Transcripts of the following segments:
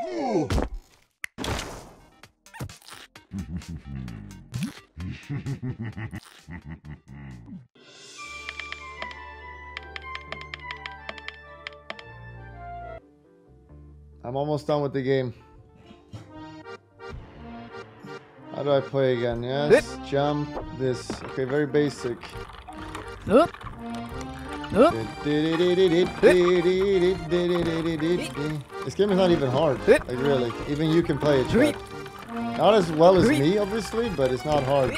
I'm almost done with the game. How do I play again? Yes, jump this. Okay, very basic. Nope. Nope. This game is not even hard. Like really, even you can play it. Right? Not as well as me, obviously, but it's not hard.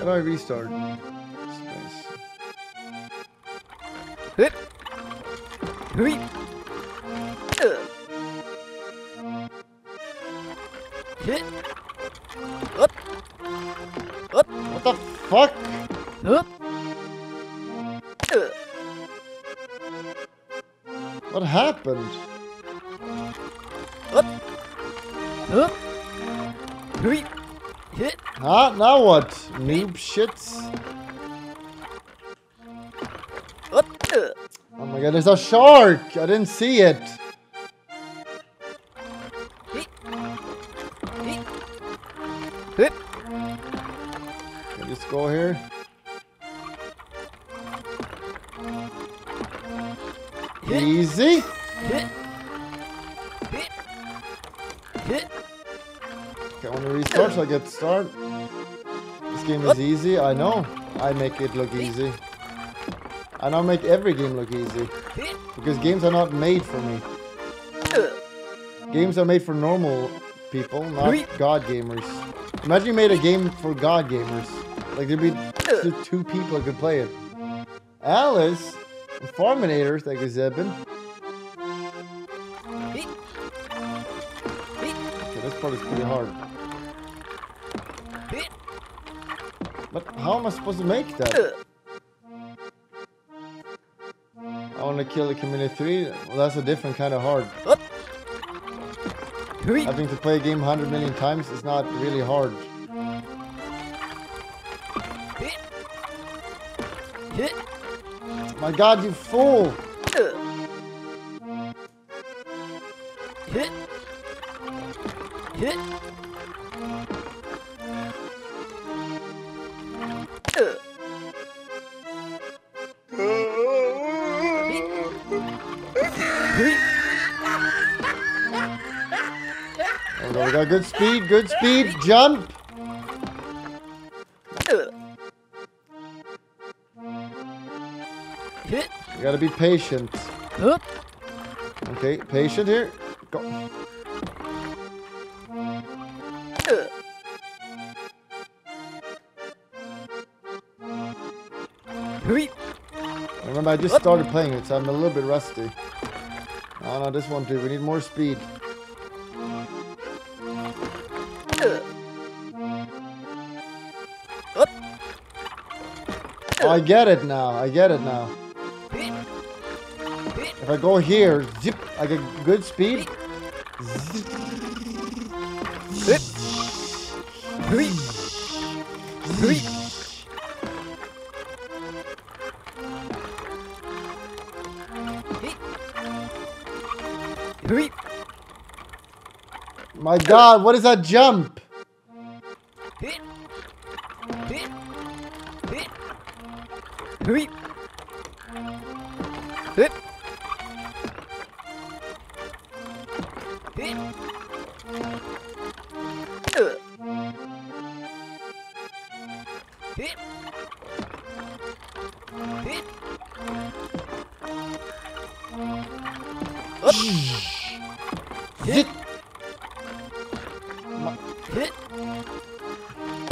How do I restart? Space. What the fuck? What happened? Ah, now what? Noob shits. Oh my god, there's a shark! I didn't see it! Can I just go here? Easy! Okay, I want to restart so I get started. This game is easy, I know. I make it look easy. I now make every game look easy. Because games are not made for me. Games are made for normal people, not god gamers. Imagine you made a game for god gamers. Like there'd be two people that could play it. Alice, Farminator, thank you Zebin. Okay, this part is pretty hard. But how am I supposed to make that? I want to kill the community 3. Well, that's a different kind of hard. Having to play a game 100 million times is not really hard. My god, you fool! We got good speed, jump! You gotta be patient. Okay, patient here. Go. Remember, I just started playing it, so I'm a little bit rusty. Oh no, this one too, we need more speed. Oh, I get it now. I get it now. If I go here, zip, I get good speed. Zip. Zip. Zip. Zip. My god, what is that jump?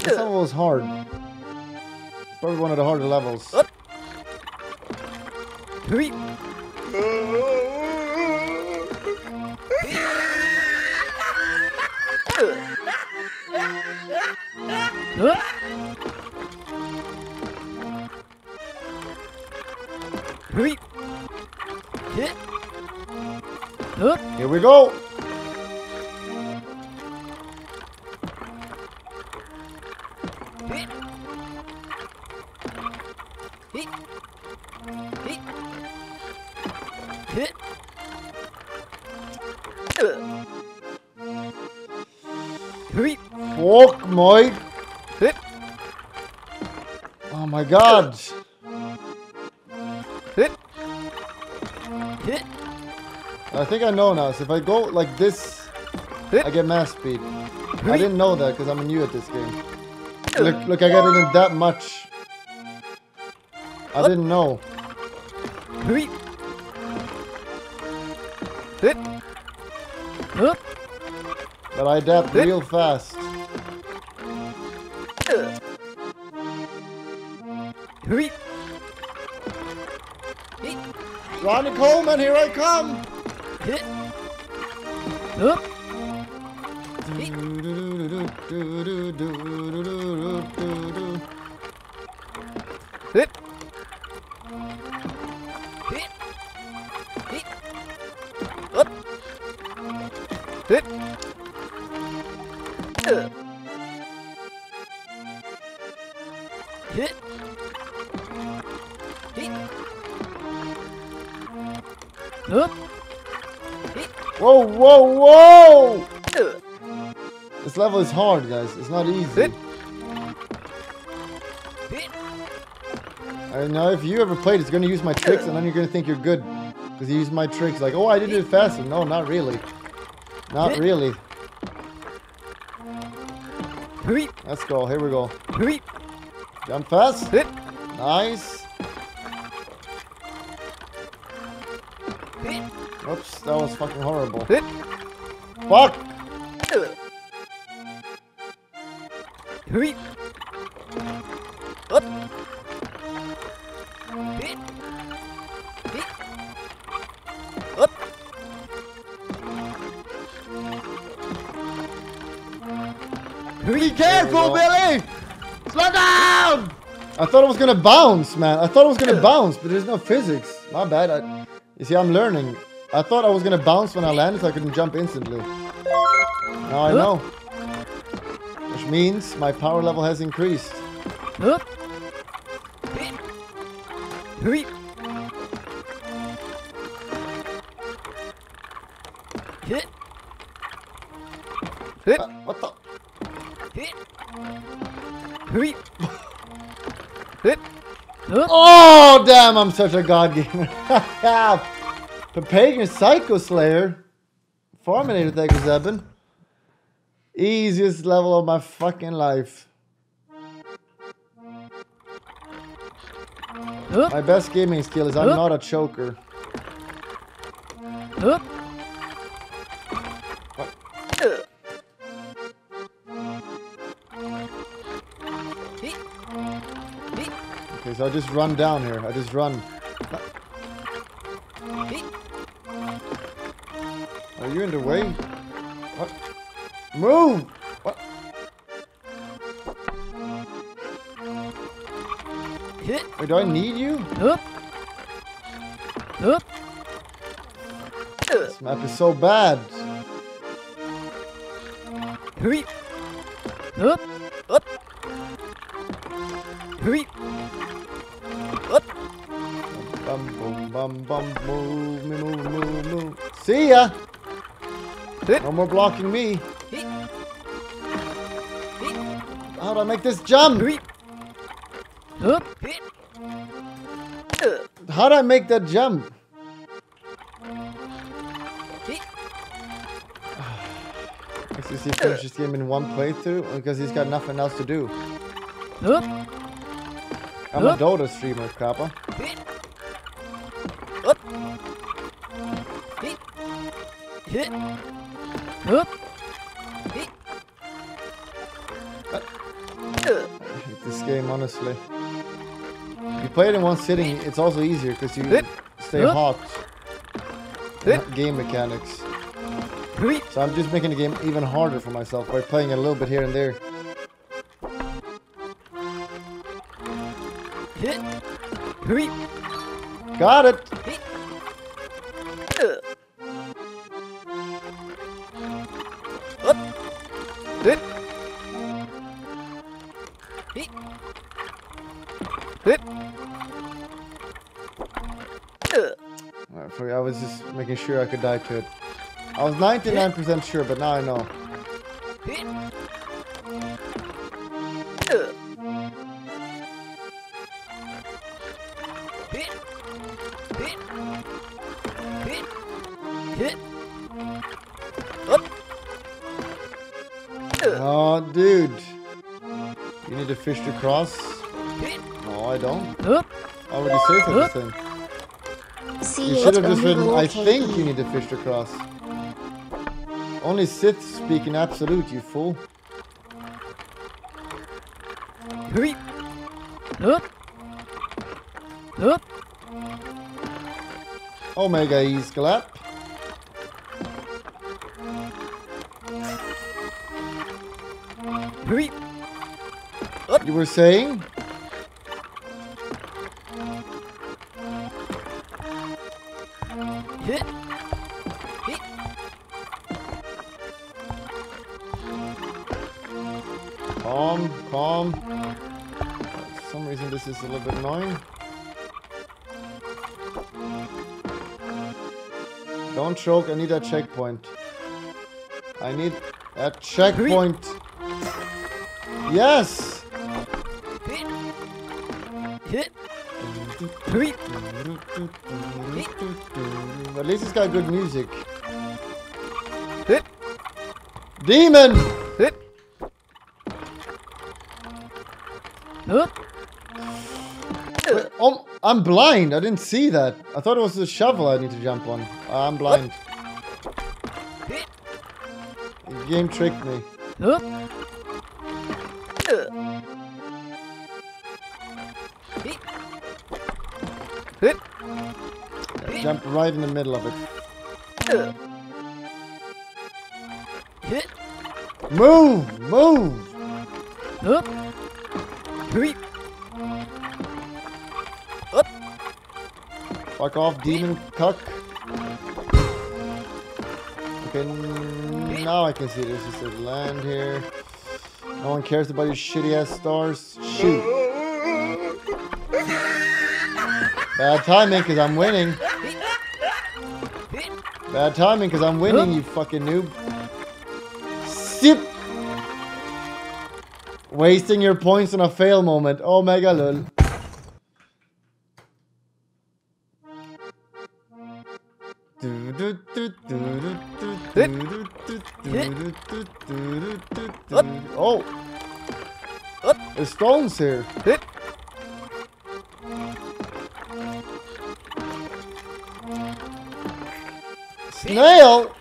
This level was hard. It's probably one of the harder levels. Here we go. Fuck, mate. Oh my god. I think I know now. So if I go like this, I get mass speed. I didn't know that because I'm new at this game. Look, I got it in that much. I didn't know. But I adapt real fast. Ronnie Coleman, here I come! Whoa, whoa, whoa! This level is hard, guys. It's not easy. I know if you ever played, it's gonna use my tricks, and then you're gonna think you're good because you used my tricks. Like, oh, I did it faster. No, not really. Not really. Let's go. Here we go. Jump fast. Nice. Oops, that was fucking horrible. Fuck! Be careful, Billy! Slow down! I thought it was gonna bounce, man. I thought it was gonna bounce, but there's no physics. My bad. You see, I'm learning. I thought I was gonna bounce when I landed so I couldn't jump instantly. Now I know. Which means my power level has increased. What the? Oh damn, I'm such a god gamer. The Pagan Psycho Slayer Farminator that was happening. Easiest level of my fucking life. My best gaming skill is I'm not a choker. Okay, so I just run down here. I just run. Are you in the way? What? Move! What? Wait, do I need you? This map is so bad. Bum, bum, bum, move, move, move, move. See ya! No more blocking me. How do I make this jump? How do I make that jump? I guess he finished this game in one playthrough because he's got nothing else to do. I'm a Dota streamer, Kappa. I hate this game, honestly. If you play it in one sitting, it's also easier because you stay hot. Game mechanics. So I'm just making the game even harder for myself by playing a little bit here and there. Got it! I was just making sure I could die to it. I was 99% sure, but now I know. Oh, dude. You need a fish to cross? No, I don't. I already saved everything. You should have just written, I think you need a fish to cross. Only Sith speak in absolute, you fool. Omega E Scalap. You were saying? Calm. For some reason this is a little bit annoying. Don't choke, I need a checkpoint. I need a checkpoint. Yes! At least it's got good music. Demon! Wait, oh, I'm blind. I didn't see that. I thought it was the shovel I need to jump on. I'm blind. The game tricked me. I jump right in the middle of it. Move! Move! Fuck off, demon cuck. Okay, now I can see this. It says land here. No one cares about your shitty ass stars. Shoot. Bad timing, because I'm winning. Bad timing, because I'm winning, you fucking noob. Sip. Wasting your points on a fail moment. Omega lol. Oh! There's stones here. Snail!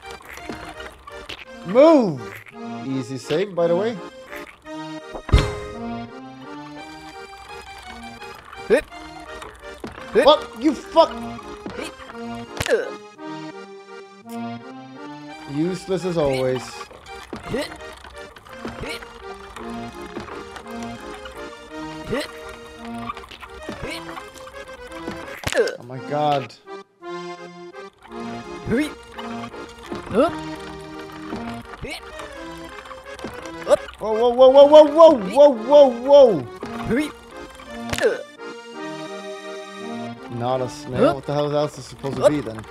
Move! Easy save, by the way. What? You fuck! Useless as always. Oh my god. Whoa, whoa, whoa, whoa, whoa, whoa, whoa, whoa, whoa. Not a snail. What the hell else is supposed to be then?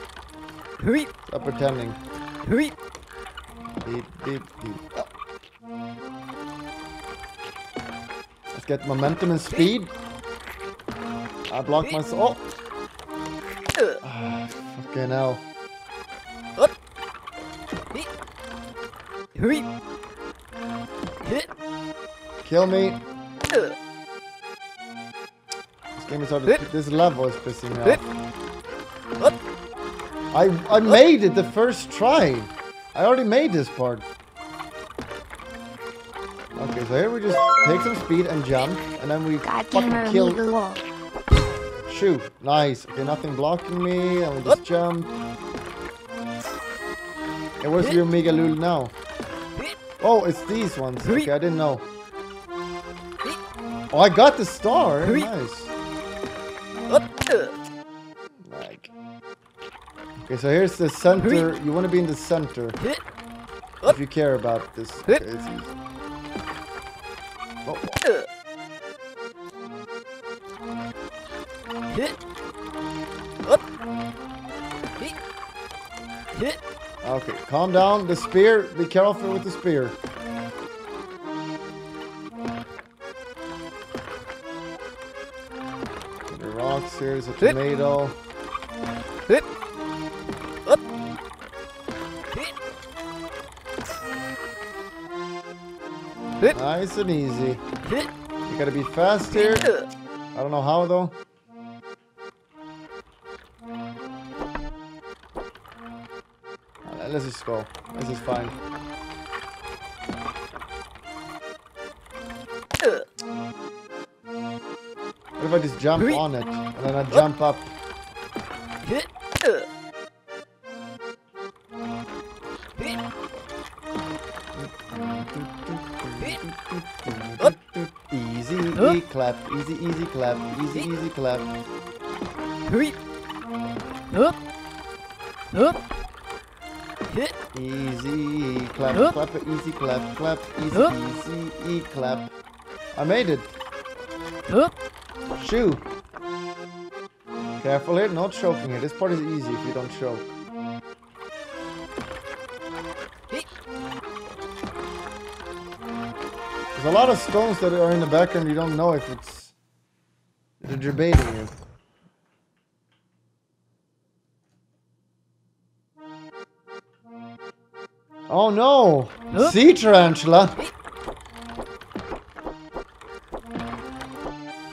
Stop pretending. Deep, deep, deep. Let's get momentum and speed. I blocked myself. Oh. Fucking hell. Kill me. This game is hard to... This level is pissing me off. I made it the first try. I already made this part. Okay, so here we just take some speed and jump, and then we fucking kill. Shoo, nice. Okay, nothing blocking me, and we just jump. And where's the Omega Lul now? Oh, it's these ones. Okay, I didn't know. Oh, I got the star. Nice. Okay, so here's the center. You want to be in the center if you care about this. Okay, it's easy. Oh. Okay, calm down. The spear. Be careful with the spear. The rocks. Here's a tomato. Nice and easy. You gotta be fast here. I don't know how though. Let's just go. This is fine. What if I just jump on it and then I jump up? Easy, easy clap. Easy, easy clap. Easy, easy clap. Easy clap, clap, easy clap, clap, easy, easy, e clap. I made it. Shoo. Careful here, not choking here. This part is easy if you don't choke. There's a lot of stones that are in the background. You don't know if it's they're debating you. Oh no! Sea tarantula!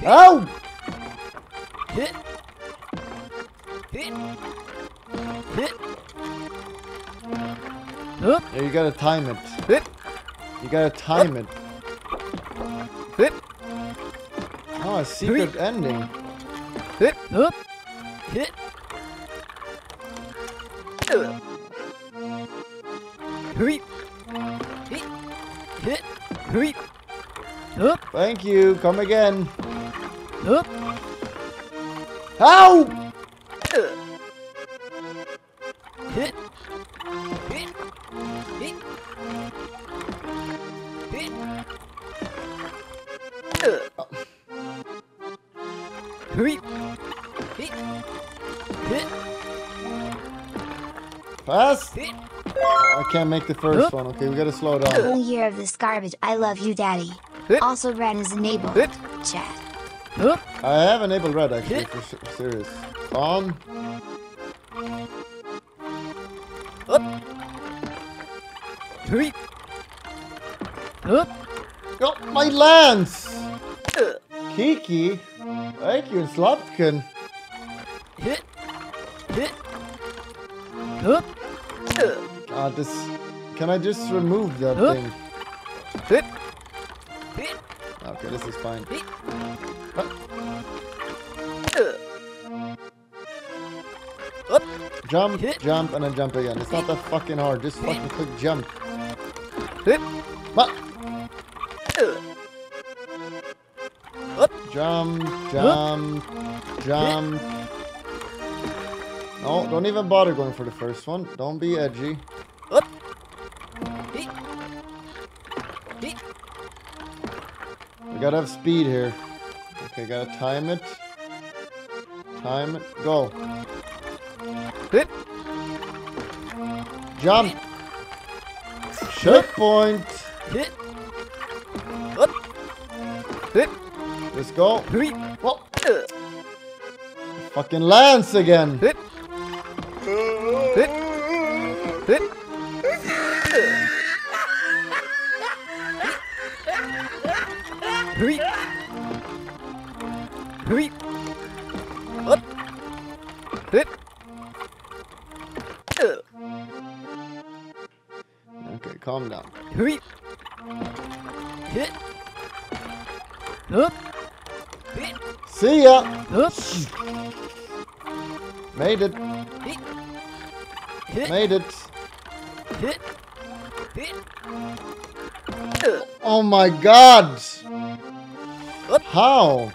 Ow! Yeah, you gotta time it. You gotta time it. Oh, a secret ending. Thank you. Come again. Ow! Pass. I can't make the first one. Okay, we gotta slow down. Full year of this garbage. I love you, Daddy. Also, red is enabled. Chat. I have enabled red, actually, for serious. On. Oh, my lance! Kiki? Thank you, Slotkin. God, this... Can I just remove that thing? Okay, this is fine. Jump, jump, and then jump again. It's not that fucking hard. Just fucking click jump. Jump, jump, jump. No, don't even bother going for the first one. Don't be edgy. Gotta have speed here. Okay, gotta time it. Time it. Go. Jump. Checkpoint. Let's go. Whoa. Fucking lance again. Okay, calm down. See ya. Made it. Made it. Oh my God. How?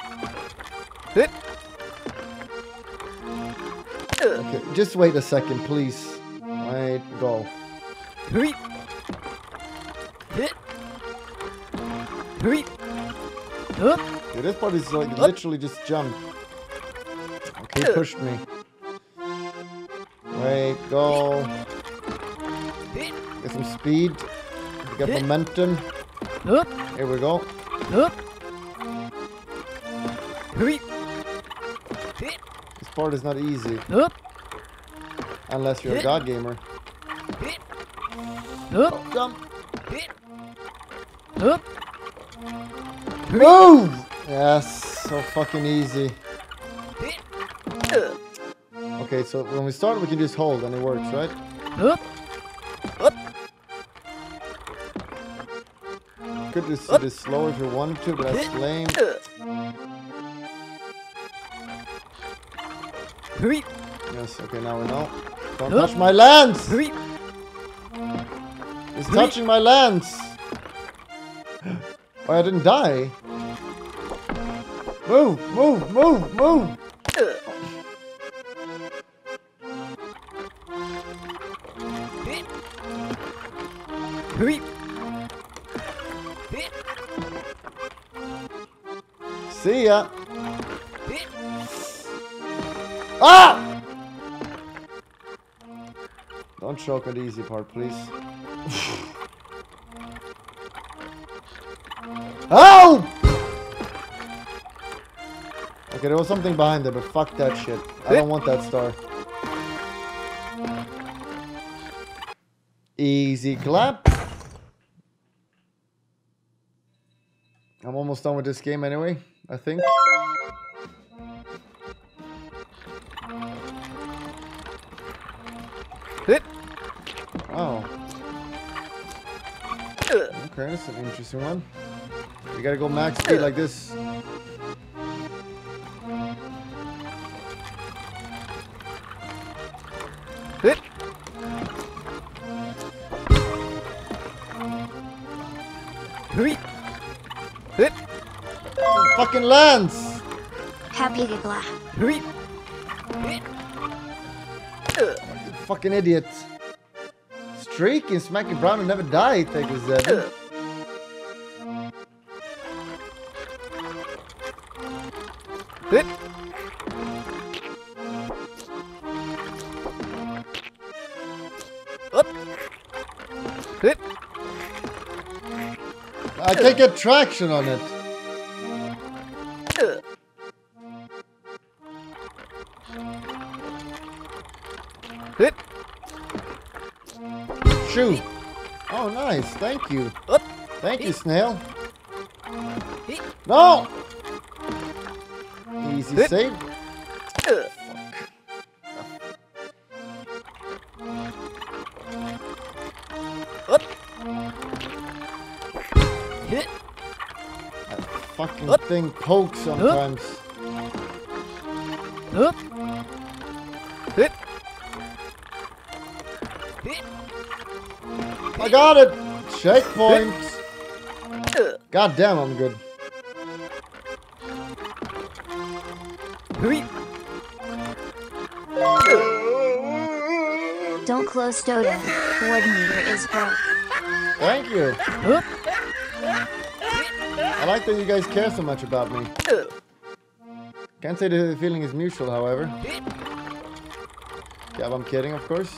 Okay, just wait a second, please. Wait, go. Okay, this part is like literally just jump. Okay, pushed me. Wait, go. Get some speed. Get momentum. Here we go. This part is not easy. Unless you're a god gamer. Oh, jump. Move! Yes, so fucking easy. Okay, so when we start, we can just hold and it works, right? You could just do this slow if you wanted to, but that's lame. Yes, okay, now we know. Don't touch my lance! It's touching my lance! Oh, I didn't die! Move! Move! Move! Move! See ya! Ah! Don't choke on the easy part, please. Oh! Okay, there was something behind there, but fuck that shit. I don't want that star. Easy clap. I'm almost done with this game anyway, I think. Oh. Okay, that's an interesting one. You gotta go max speed like this. Fucking lands! Fucking idiot. Streaking, smacking brown and never die, take this dead. I can't get traction on it. Shoot. Oh, nice. Thank you. Thank you, snail. No! Easy save. Fuck. That fucking thing pokes sometimes. I got it! Checkpoint! God damn, I'm good. Don't close Dodo. Coordinator is broke. Thank you. I like that you guys care so much about me. Can't say the feeling is mutual, however. Yeah, I'm kidding, of course.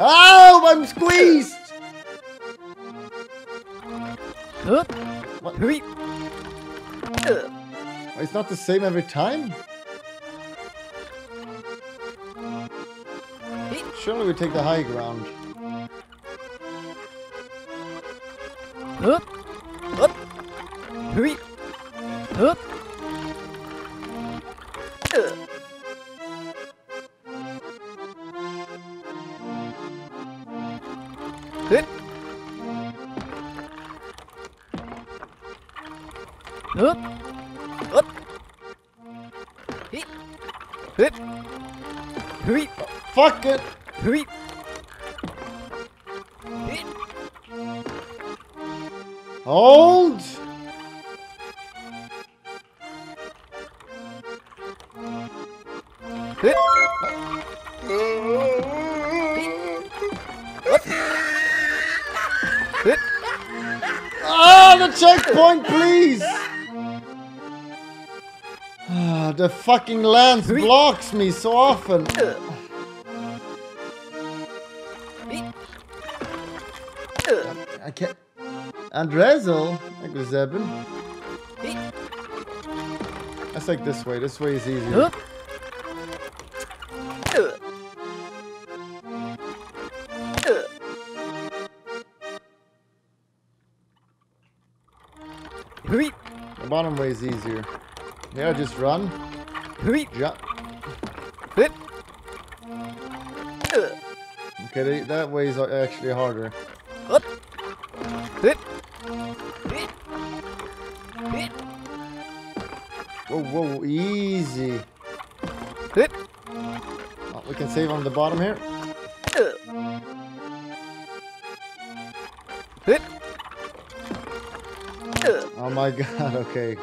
Oh, I'm squeezed! What? It's not the same every time? Surely we take the high ground. Fuck it! Hold! Ah, the checkpoint, please! The fucking lance blocks me so often. I can't. Andrezel? That was Zebin. That's like this way. This way is easier. The bottom way is easier. Yeah, just run. Jump. Okay, that way is actually harder. Whoa, whoa, easy. Oh, we can save on the bottom here. Oh my god, okay.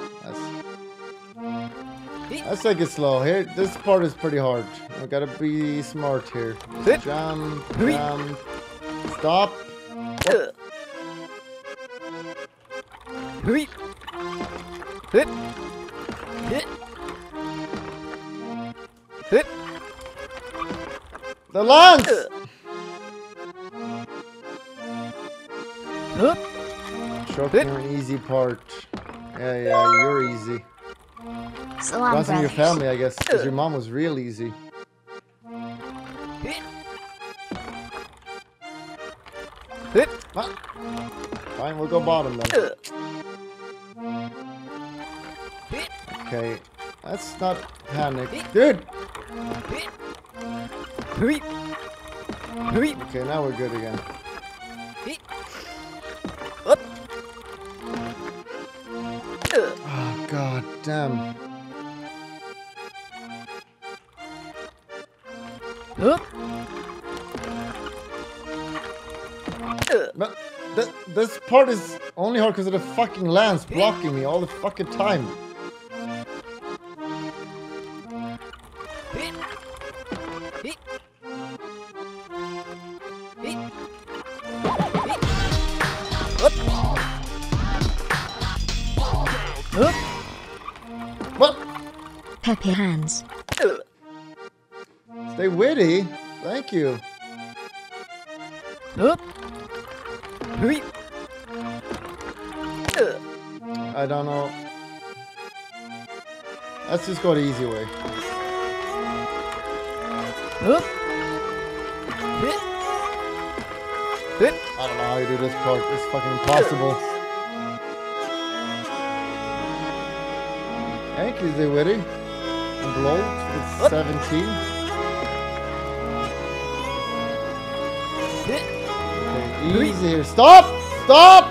Let's take it slow. Here, this part is pretty hard. I gotta be smart here. Jump. Stop. The lungs! Show you're an easy part. Yeah, you're easy. So runs in your family, I guess, because your mom was real easy. Fine, we'll go bottom then. Okay, let's not panic. Dude! Okay, now we're good again. Oh, god damn. This part is only hard because of the fucking lance blocking me all the fucking time. Happy hands. Stay witty. Thank you. I don't know. Let's just go the easy way. I don't know how you do this part. It's fucking impossible. Thank you, Stay Witty. Blow with 17. Okay, easy here. Stop! Stop!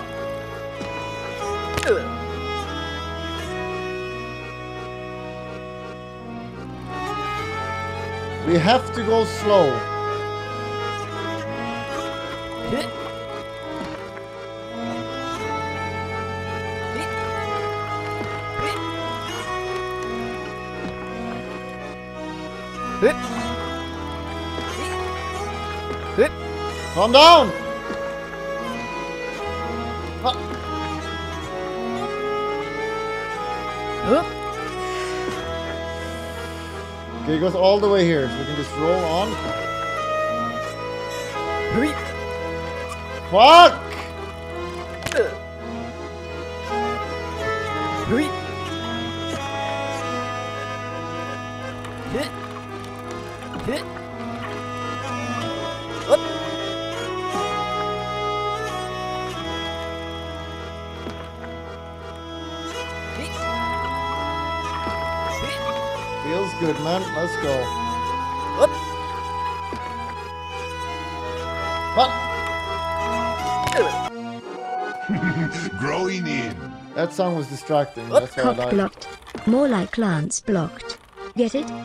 We have to go slow. Calm down! Okay, it goes all the way here, so we can just roll on. Fuck! Feels good, man. Let's go. Up. Growing in. That song was distracting. That's how I like. Blocked. More like Lance blocked. Get it? Ha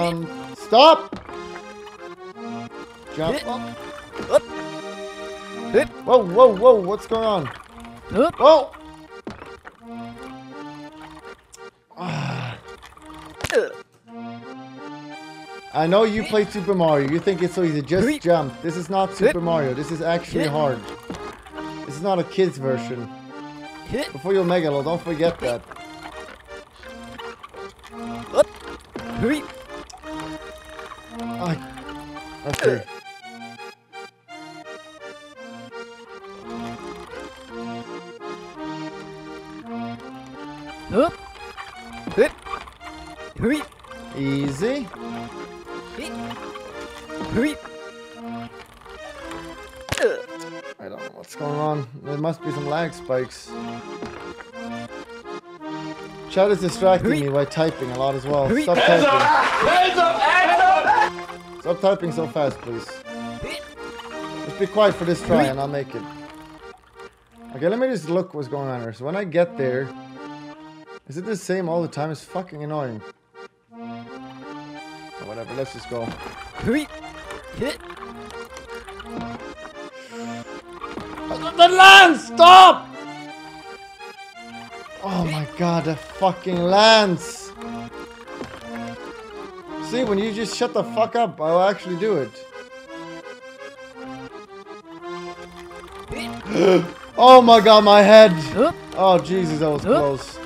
Jump. Stop. Jump. Up. Hit! Whoa, whoa, whoa, what's going on? Oh! I know you play Super Mario. You think it's so easy. Just jump. This is not Super Mario. This is actually hard. This is not a kid's version. Before your Megalo, don't forget that. Okay. Easy. I don't know what's going on. There must be some lag spikes. Chat is distracting me by typing a lot as well. Stop typing. Hands up. Stop typing so fast, please. Just be quiet for this try and I'll make it. Okay, let me just look what's going on here. So when I get there, is it the same all the time? It's fucking annoying. Whatever, let's just go. The land! Stop! Oh my god, the fucking lands! See, when you just shut the fuck up, I'll actually do it. Oh my god, my head! Oh Jesus, that was close.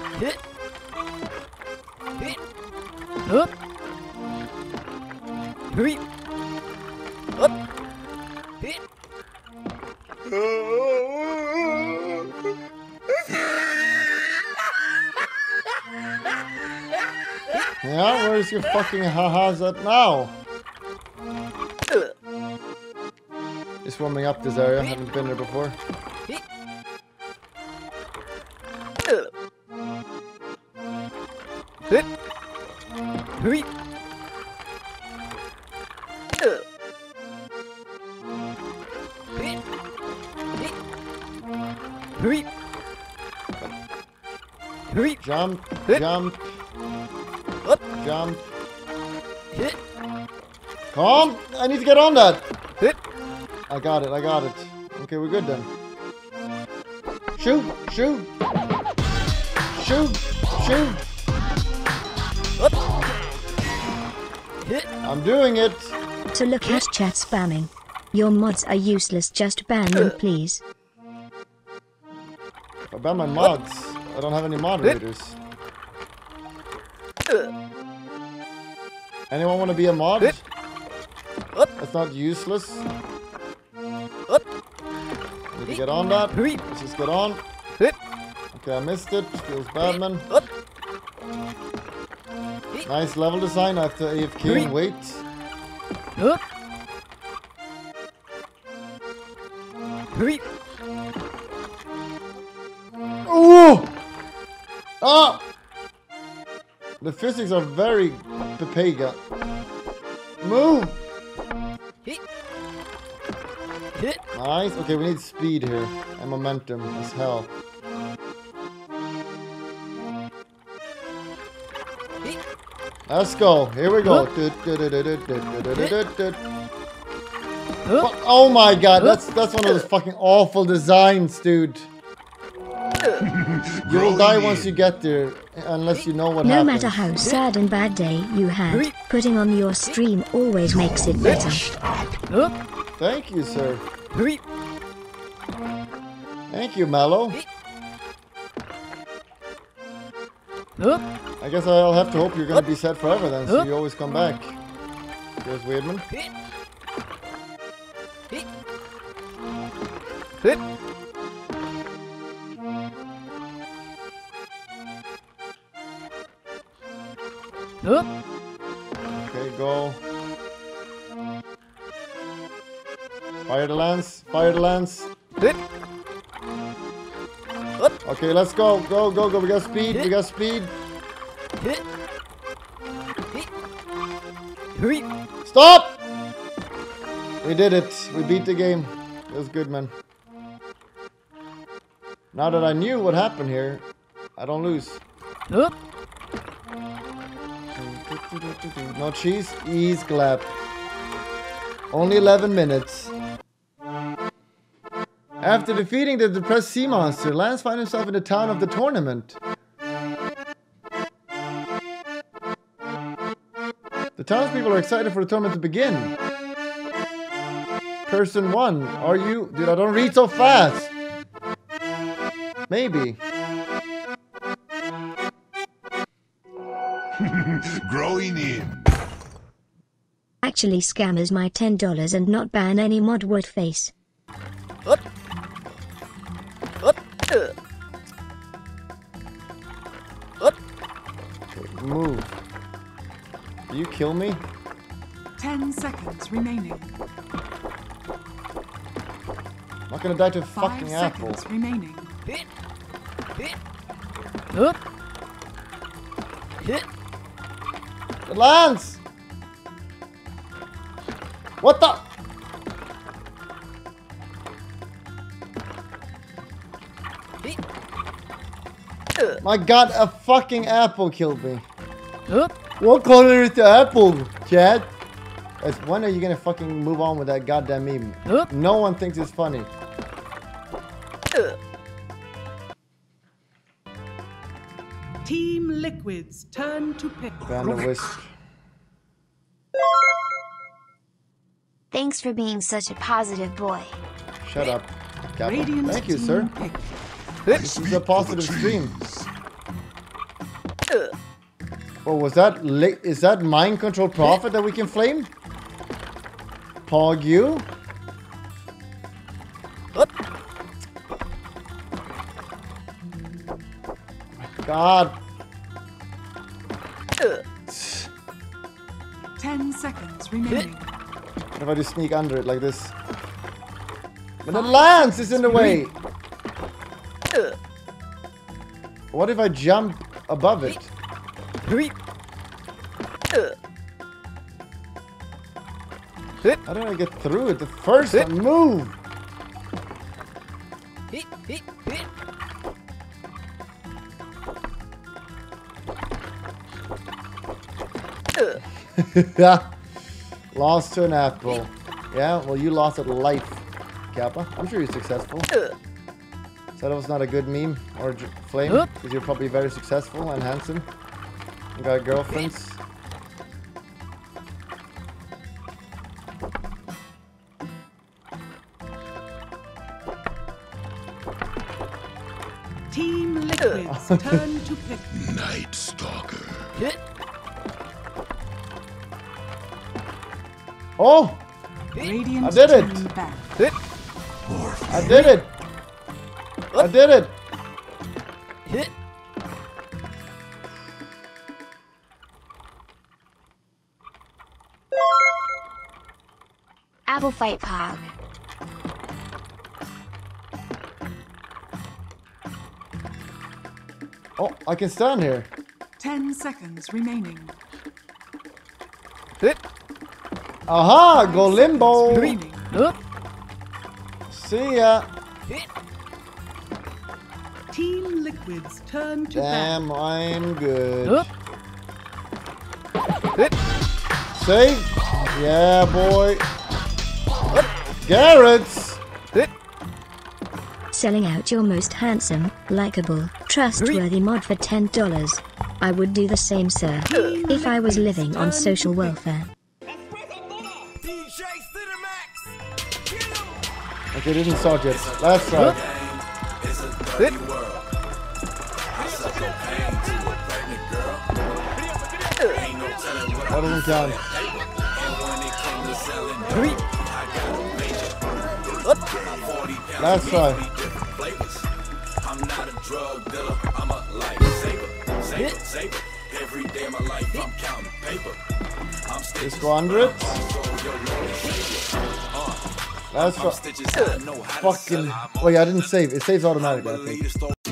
Yeah, where's your fucking ha-has at now? Just warming up this area, I haven't been there before. Jump. Jump. Come on! I need to get on that! I got it. Okay, we're good then. Shoot! I'm doing it! To look at chat spamming. Your mods are useless, just ban them please. If I ban my mods, I don't have any moderators. Anyone want to be a mod? That's not useless. Need to get on that. Let's just get on. Okay, I missed it. Feels bad, man. Nice level design after AFK and wait. The physics are very pepega. Move! Nice. Okay, we need speed here. And momentum as hell. Let's go. Here we go. Oh my god, that's one of those fucking awful designs, dude. You will die once you get there, unless you know what happens. No matter how sad and bad day you had, putting on your stream always makes it better. Thank you, sir. Thank you, Mallow. I guess I'll have to hope you're gonna be sad forever then, so you always come back. There's Weirdman. Okay, go. Fire the lance. Okay, let's go. Go. We got speed. Stop! We did it. We beat the game. It was good, man. Now that I knew what happened here, I don't lose. No cheese, ease clap. Only 11 minutes. After defeating the depressed sea monster, Lance finds himself in the town of the tournament. The townspeople are excited for the tournament to begin. Person 1, are you... Dude, I don't read so fast! Maybe. Growing in. Actually scammers my $10 and not ban any mod would face. Okay, move. Do you kill me? 10 seconds remaining. I'm not gonna die to a fucking apple. Remaining. Lance! What the? My god, a fucking apple killed me. What color is the apple, Chad? As when are you gonna fucking move on with that goddamn meme? No one thinks it's funny. Team Liquid's turn to pick. Vanderwisk. Thanks for being such a positive boy. Shut up. Thank you, sir. This is a positive stream. Oh, was that? Is that mind control prophet that we can flame? Pog you? God. 10 seconds remaining. What if I just sneak under it like this? But the Lance is in the way! What if I jump above it? How do I get through it? The first move! Lost to an apple. Yeah, well, you lost at life, Kappa. I'm sure you're successful. So that was not a good meme or flame, because you're probably very successful and handsome. You got girlfriends. Team Liquid's turn to pick. Night Stalker. Oh! Radiant I did it! I did it! I did it! Apple fight Pog. Oh, I can stand here. 10 seconds remaining. Aha! Go limbo! See ya! Team Liquid's turn to damn, back. I'm good. Save! Yeah, boy! Garrett's! Selling out your most handsome, likable, trustworthy mod for $10. I would do the same, sir, Team if I was living on social welfare. They didn't start yet. That's right. That doesn't count. That's right. I'm not a drug dealer. I'm a lifesaver. Saver. Every day of my life, I'm counting paper. I'm still just go under it. That's fucking... Wait, I didn't save. It saves automatically, I think.